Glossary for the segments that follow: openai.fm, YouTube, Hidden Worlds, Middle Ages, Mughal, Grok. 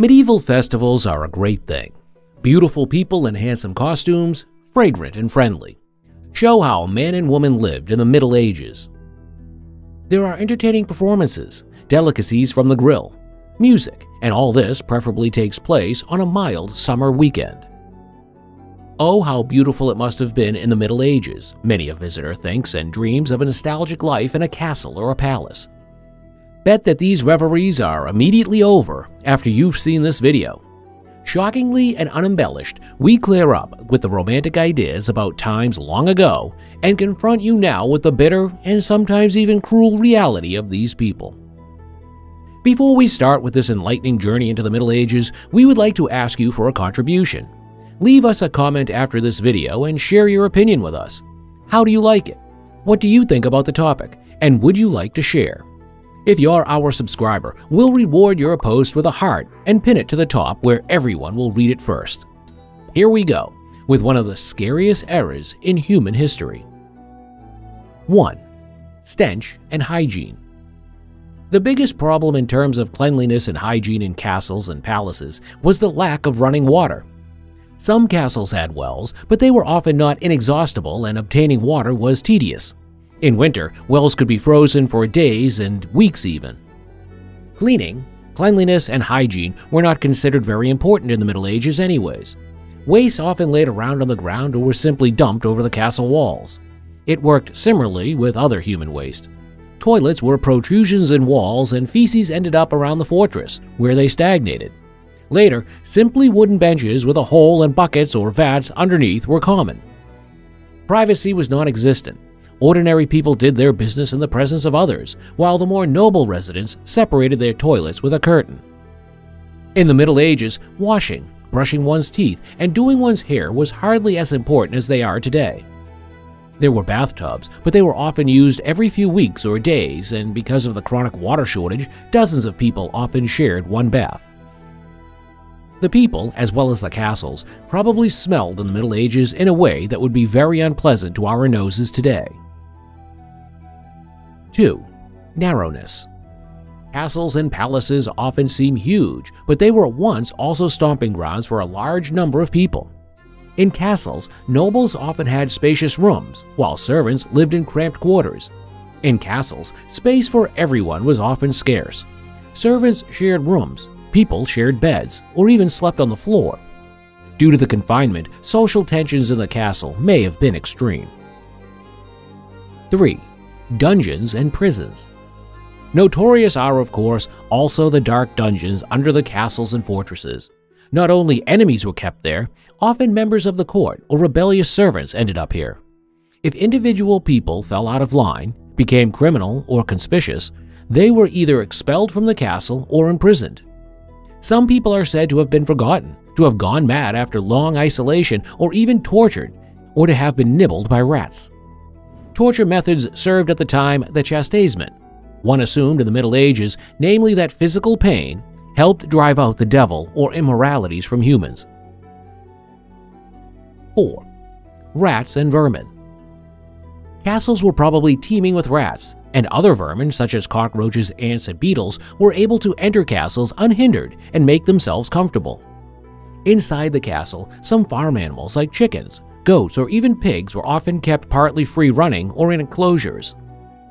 Medieval festivals are a great thing. Beautiful people in handsome costumes, fragrant and friendly, show how man and woman lived in the Middle Ages. There are entertaining performances, delicacies from the grill, music, and all this preferably takes place on a mild summer weekend. Oh, how beautiful it must have been in the Middle Ages, many a visitor thinks and dreams of a nostalgic life in a castle or a palace. Bet that these reveries are immediately over after you've seen this video. Shockingly and unembellished, we clear up with the romantic ideas about times long ago and confront you now with the bitter and sometimes even cruel reality of these people. Before we start with this enlightening journey into the Middle Ages, we would like to ask you for a contribution. Leave us a comment after this video and share your opinion with us. How do you like it? What do you think about the topic? And would you like to share? If you're our subscriber, we'll reward your post with a heart and pin it to the top where everyone will read it first. Here we go with one of the scariest eras in human history. 1. Stench and hygiene. The biggest problem in terms of cleanliness and hygiene in castles and palaces was the lack of running water. Some castles had wells, but they were often not inexhaustible and obtaining water was tedious. In winter, wells could be frozen for days and weeks even. Cleaning, cleanliness, and hygiene were not considered very important in the Middle Ages anyways. Wastes often laid around on the ground or were simply dumped over the castle walls. It worked similarly with other human waste. Toilets were protrusions in walls and feces ended up around the fortress, where they stagnated. Later, simply wooden benches with a hole and buckets or vats underneath were common. Privacy was non-existent. Ordinary people did their business in the presence of others, while the more noble residents separated their toilets with a curtain. In the Middle Ages, washing, brushing one's teeth, and doing one's hair was hardly as important as they are today. There were bathtubs, but they were often used every few weeks or days, and because of the chronic water shortage, dozens of people often shared one bath. The people, as well as the castles, probably smelled in the Middle Ages in a way that would be very unpleasant to our noses today. 2. Narrowness. Castles and palaces often seem huge, but they were once also stomping grounds for a large number of people. In castles, nobles often had spacious rooms, while servants lived in cramped quarters. In castles, space for everyone was often scarce. Servants shared rooms, people shared beds, or even slept on the floor. Due to the confinement, social tensions in the castle may have been extreme. 3. Dungeons and prisons. Notorious are, of course, also the dark dungeons under the castles and fortresses. Not only enemies were kept there, often members of the court or rebellious servants ended up here. If individual people fell out of line, became criminal or conspicuous, they were either expelled from the castle or imprisoned. Some people are said to have been forgotten, to have gone mad after long isolation or even tortured, or to have been nibbled by rats. Torture methods served at the time the chastisement. One assumed in the Middle Ages, namely that physical pain helped drive out the devil or immoralities from humans. 4. Rats and vermin. Castles were probably teeming with rats, and other vermin such as cockroaches, ants, and beetles were able to enter castles unhindered and make themselves comfortable. Inside the castle, some farm animals like chickens, goats, or even pigs were often kept partly free-running or in enclosures.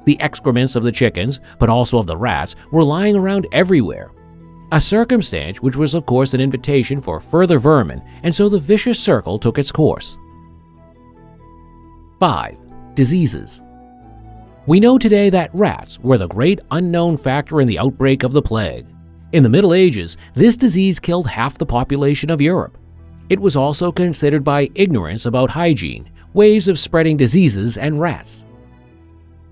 The excrements of the chickens, but also of the rats, were lying around everywhere. A circumstance which was of course an invitation for further vermin, and so the vicious circle took its course. 5. Diseases. We know today that rats were the great unknown factor in the outbreak of the plague. In the Middle Ages, this disease killed half the population of Europe. It was also considered by ignorance about hygiene, ways of spreading diseases and rats.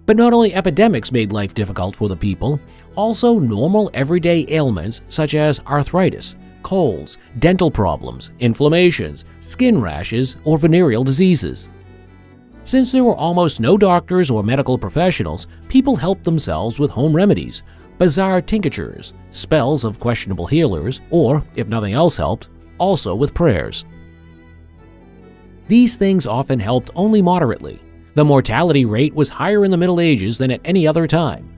But not only epidemics made life difficult for the people, also normal everyday ailments such as arthritis, colds, dental problems, inflammations, skin rashes, or venereal diseases. Since there were almost no doctors or medical professionals, people helped themselves with home remedies, bizarre tinctures, spells of questionable healers, or, if nothing else helped, also with prayers. These things often helped only moderately. The mortality rate was higher in the Middle Ages than at any other time.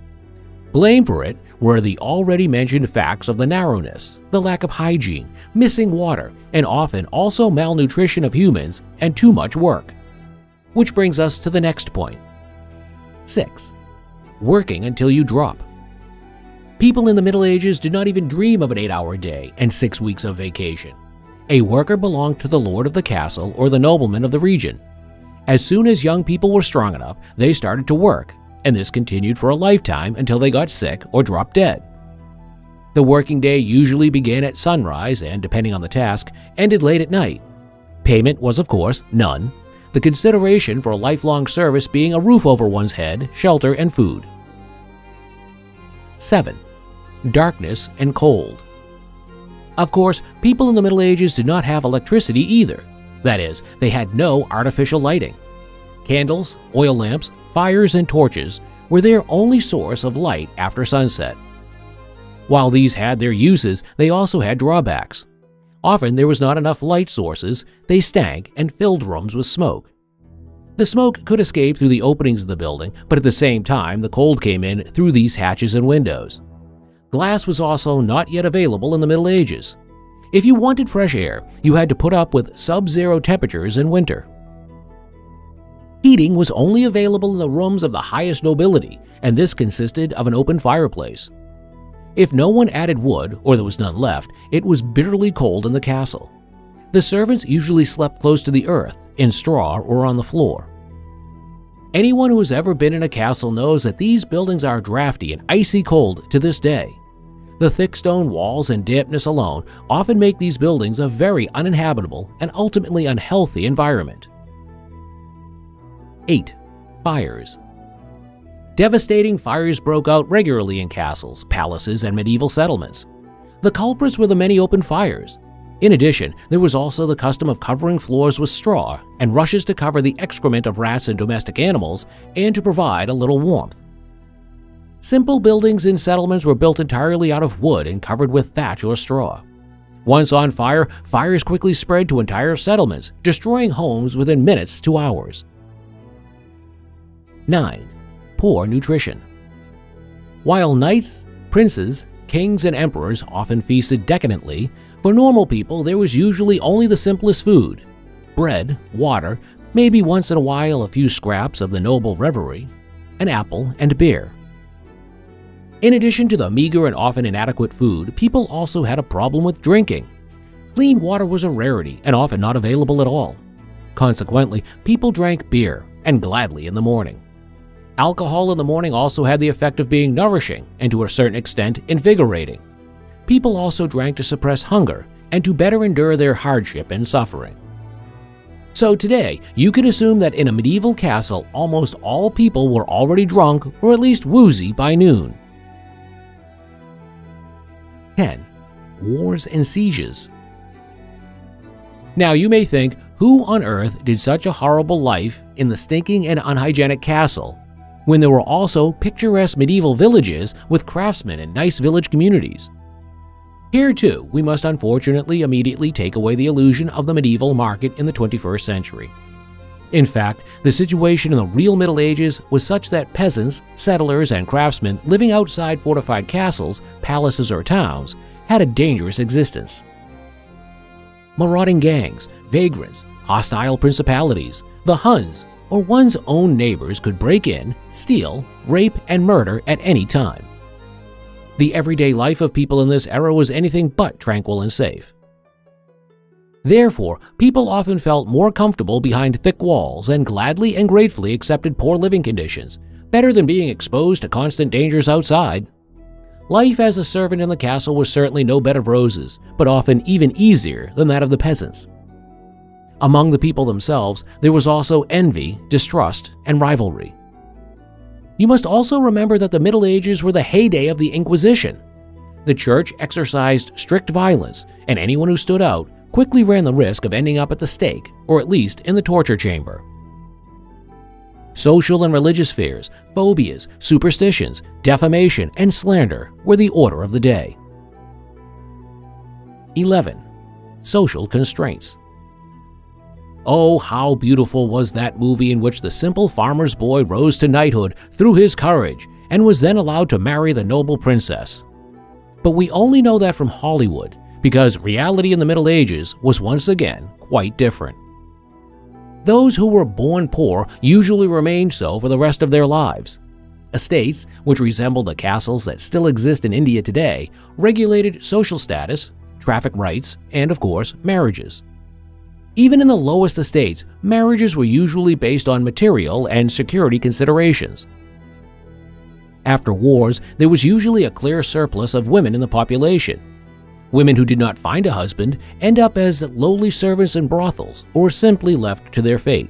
Blame for it were the already mentioned facts of the narrowness, the lack of hygiene, missing water, and often also malnutrition of humans and too much work. Which brings us to the next point. 6. Working until you drop. People in the Middle Ages did not even dream of an 8-hour day and 6 weeks of vacation. A worker belonged to the lord of the castle or the nobleman of the region. As soon as young people were strong enough, they started to work, and this continued for a lifetime until they got sick or dropped dead. The working day usually began at sunrise and, depending on the task, ended late at night. Payment was, of course, none, the consideration for a lifelong service being a roof over one's head, shelter, and food. 7. Darkness and cold. Of course, people in the Middle Ages did not have electricity either. That is, they had no artificial lighting. Candles, oil lamps, fires, and torches were their only source of light after sunset. While these had their uses, they also had drawbacks. Often there was not enough light sources, they stank and filled rooms with smoke. The smoke could escape through the openings of the building, but at the same time the cold came in through these hatches and windows. Glass was also not yet available in the Middle Ages. If you wanted fresh air, you had to put up with sub-zero temperatures in winter. Heating was only available in the rooms of the highest nobility, and this consisted of an open fireplace. If no one added wood, or there was none left, it was bitterly cold in the castle. The servants usually slept close to the earth, in straw or on the floor. Anyone who has ever been in a castle knows that these buildings are drafty and icy cold to this day. The thick stone walls and dampness alone often make these buildings a very uninhabitable and ultimately unhealthy environment. 8. Fires. Devastating fires broke out regularly in castles, palaces, and medieval settlements. The culprits were the many open fires. In addition, there was also the custom of covering floors with straw and rushes to cover the excrement of rats and domestic animals and to provide a little warmth. Simple buildings in settlements were built entirely out of wood and covered with thatch or straw. Once on fire, fires quickly spread to entire settlements, destroying homes within minutes to hours. 9. Poor nutrition. While knights, princes, kings, and emperors often feasted decadently, for normal people there was usually only the simplest food – bread, water, maybe once in a while a few scraps of the noble revelry, an apple, and beer. In addition to the meager and often inadequate food, people also had a problem with drinking. Clean water was a rarity and often not available at all. Consequently, people drank beer, and gladly in the morning. Alcohol in the morning also had the effect of being nourishing and to a certain extent invigorating. People also drank to suppress hunger and to better endure their hardship and suffering. So today, you can assume that in a medieval castle, almost all people were already drunk or at least woozy by noon. 10. Wars and sieges. Now you may think, who on earth did such a horrible life in the stinking and unhygienic castle, when there were also picturesque medieval villages with craftsmen and nice village communities? Here too, we must unfortunately immediately take away the illusion of the medieval market in the 21st century. In fact, the situation in the real Middle Ages was such that peasants, settlers, and craftsmen living outside fortified castles, palaces, or towns had a dangerous existence. Marauding gangs, vagrants, hostile principalities, the Huns, or one's own neighbors could break in, steal, rape, and murder at any time. The everyday life of people in this era was anything but tranquil and safe. Therefore, people often felt more comfortable behind thick walls and gladly and gratefully accepted poor living conditions, better than being exposed to constant dangers outside. Life as a servant in the castle was certainly no bed of roses, but often even easier than that of the peasants. Among the people themselves, there was also envy, distrust, and rivalry. You must also remember that the Middle Ages were the heyday of the Inquisition. The church exercised strict violence, and anyone who stood out quickly ran the risk of ending up at the stake, or at least in the torture chamber. Social and religious fears, phobias, superstitions, defamation, and slander were the order of the day. 11. Social constraints. Oh, how beautiful was that movie in which the simple farmer's boy rose to knighthood through his courage and was then allowed to marry the noble princess. But we only know that from Hollywood, because reality in the Middle Ages was once again quite different. Those who were born poor usually remained so for the rest of their lives. Estates, which resembled the castles that still exist in India today, regulated social status, traffic rights, and of course, marriages. Even in the lowest estates, marriages were usually based on material and security considerations. After wars, there was usually a clear surplus of women in the population. Women who did not find a husband end up as lowly servants in brothels or simply left to their fate.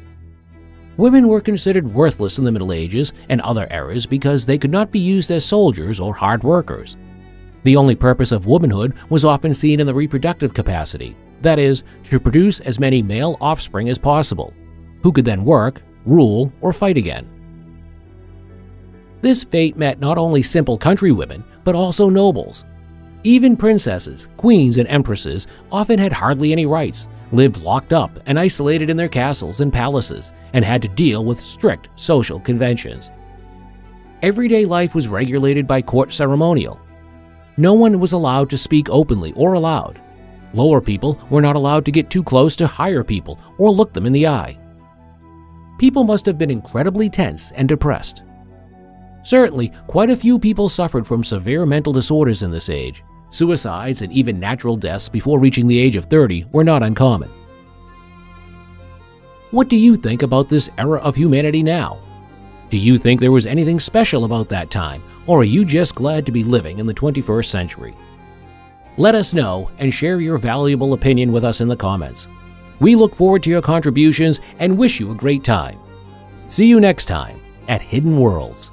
Women were considered worthless in the Middle Ages and other eras because they could not be used as soldiers or hard workers. The only purpose of womanhood was often seen in the reproductive capacity, that is, to produce as many male offspring as possible, who could then work, rule, or fight again. This fate met not only simple countrywomen, but also nobles. Even princesses, queens, and empresses often had hardly any rights, lived locked up and isolated in their castles and palaces, and had to deal with strict social conventions. Everyday life was regulated by court ceremonial. No one was allowed to speak openly or aloud. Lower people were not allowed to get too close to higher people or look them in the eye. People must have been incredibly tense and depressed. Certainly, quite a few people suffered from severe mental disorders in this age. Suicides and even natural deaths before reaching the age of 30 were not uncommon. What do you think about this era of humanity now? Do you think there was anything special about that time, or are you just glad to be living in the 21st century? Let us know and share your valuable opinion with us in the comments. We look forward to your contributions and wish you a great time. See you next time at Hidden Worlds.